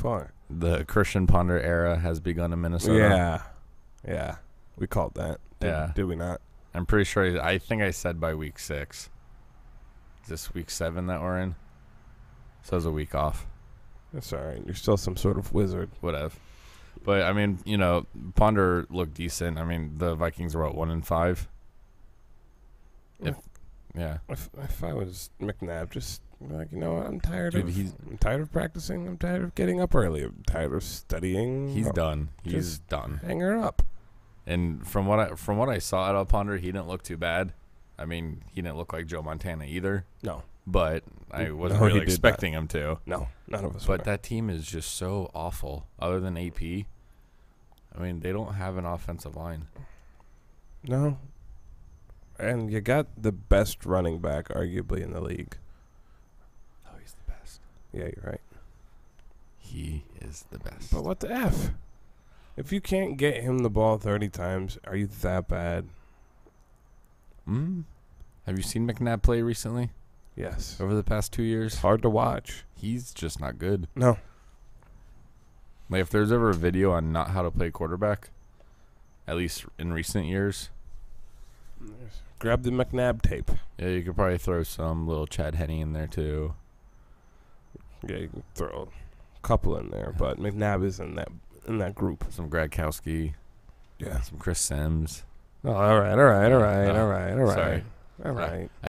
Fuck. The Christian Ponder era has begun in Minnesota. Yeah. We called that. Did we not? I'm pretty sure. I think I said by week 6. Is this week 7 that we're in? So it's a week off. That's all right. You're still some sort of wizard. Whatever. But, I mean, you know, Ponder looked decent. I mean, the Vikings were at 1-5. If I was McNabb, just like, you know what, I'm tired of practicing. I'm tired of getting up early. I'm tired of studying. He's done. He's done. Hang her up. And from what I saw out of Ponder, he didn't look too bad. I mean, he didn't look like Joe Montana either. No. But I wasn't really expecting him to. No, none of us were. But that team is just so awful. Other than AP, I mean, they don't have an offensive line. No. And you got the best running back, arguably, in the league. Oh, he's the best. Yeah, you're right. He is the best. But what the F? If you can't get him the ball 30 times, are you that bad? Have you seen McNabb play recently? Yes. Over the past 2 years? It's hard to watch. He's just not good. No. Like, if there's ever a video on not how to play quarterback, at least in recent years. Grab the McNabb tape. Yeah, you could probably throw some little Chad Henne in there, too. Yeah, you can throw a couple in there, but McNabb is in that group. Some Gradkowski. Yeah. Some Chris Semmes. Oh, all right. Sorry. All right.